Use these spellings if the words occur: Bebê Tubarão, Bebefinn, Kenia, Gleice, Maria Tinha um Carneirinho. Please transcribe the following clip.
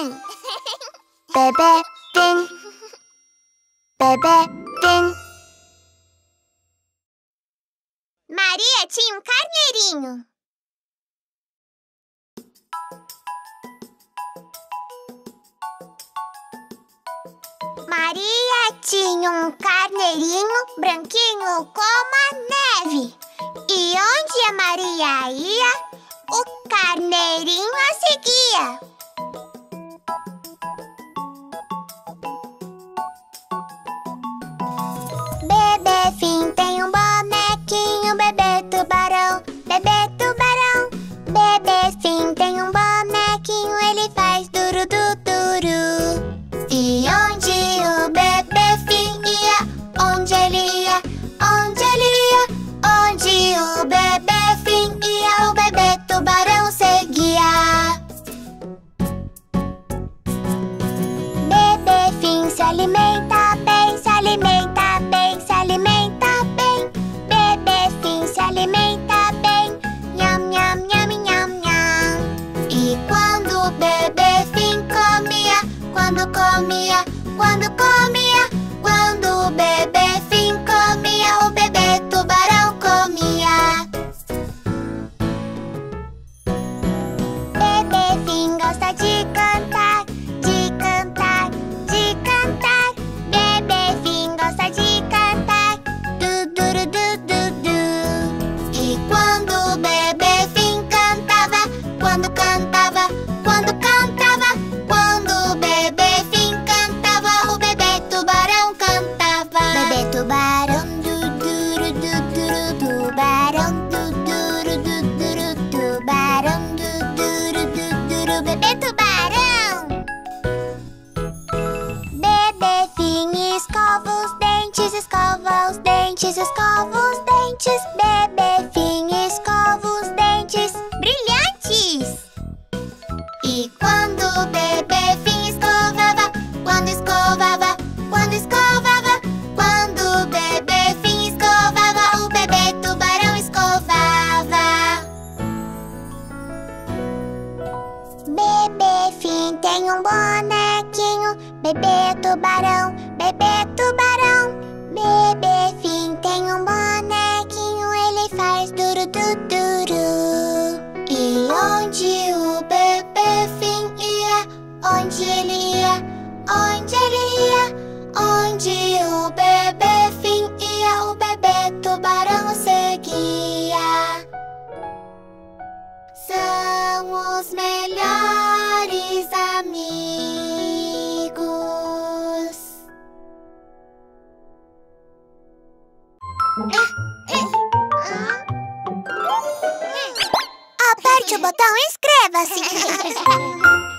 Bebefinn. Bebefinn. Bebefinn. Maria tinha um carneirinho. Maria tinha um carneirinho branquinho como a neve. E onde a Maria ia, o carneirinho a seguia. Bebefinn tem um bonequinho, bebê tubarão, bebê tubarão. Bebefinn tem um bonequinho, ele faz duru du duru. E onde o Bebefinn ia, onde ele ia, onde ele ia, onde o Bebefinn ia, o bebê tubarão seguia. Bebefinn se alimenta bem, se alimenta. Quando o Bebefinn comia, o bebê tubarão comia. Bebefinn gosta de cantar, de cantar, de cantar. Bebefinn gosta de cantar, du du du du du. E quando o Bebefinn cantava, quando cantava, quando cantava, quando o Bebefinn cantava, o bebê tubarão cantava. Bebê tubarão, du du du du tubarão, du du du du tubarão, du du du du bebê tubarão. Bebefinn escova os dentes, escova os dentes, escova os dentes. Bebefinn escova os dentes brilhantes. E quando o Bebefinn escovava, quando escovava, quando escovava, quando o Bebefinn escovava, o bebê tubarão escovava. Bebefinn tem um bonequinho, bebê tubarão, bebê tubarão. Bebefinn tem um bonequinho, ele faz duru du duru. E onde o Bebefinn ia, onde ele ia, onde ele ia, onde o Bebefinn ia, o bebê tubarão seguia. São os melhores amigos. Aperte o botão e inscreva-se!